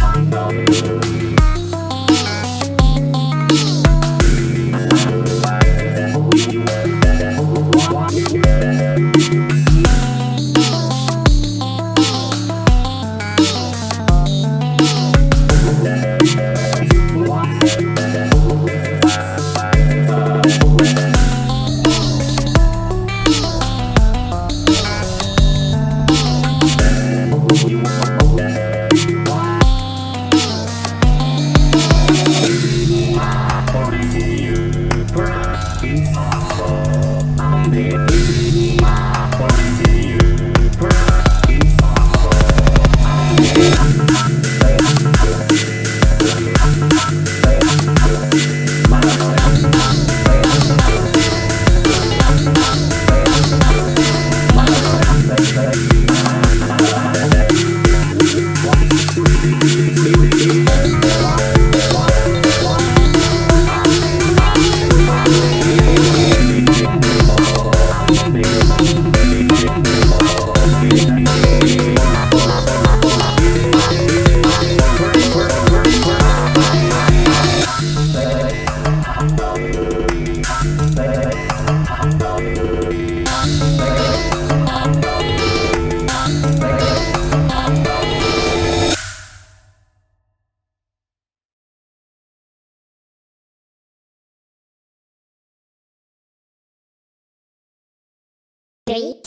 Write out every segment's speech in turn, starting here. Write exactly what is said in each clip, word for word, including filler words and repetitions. one, go! Thank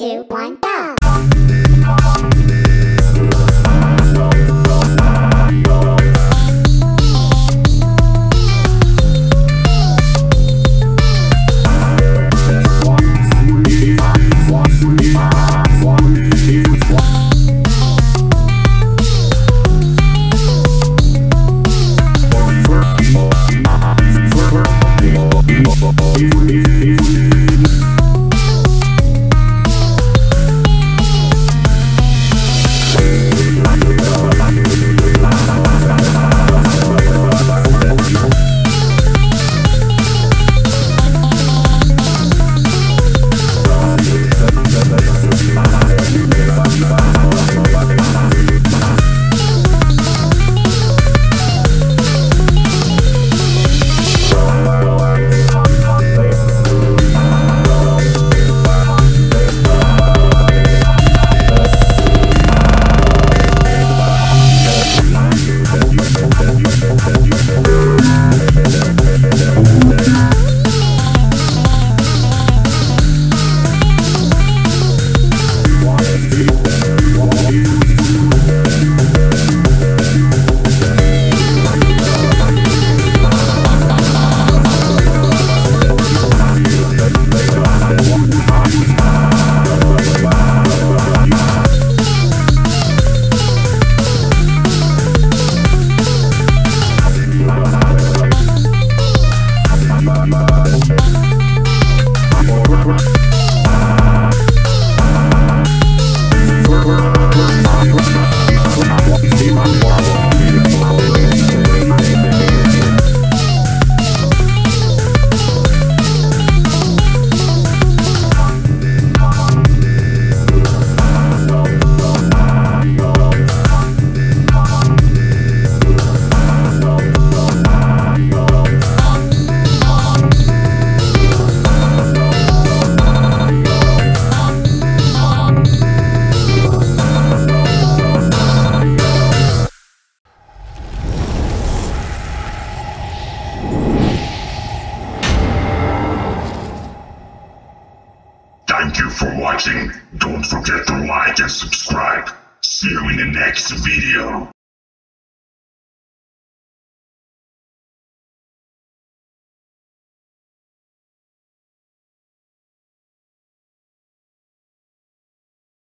you for watching. Don't forget to like and subscribe. See you in the next video.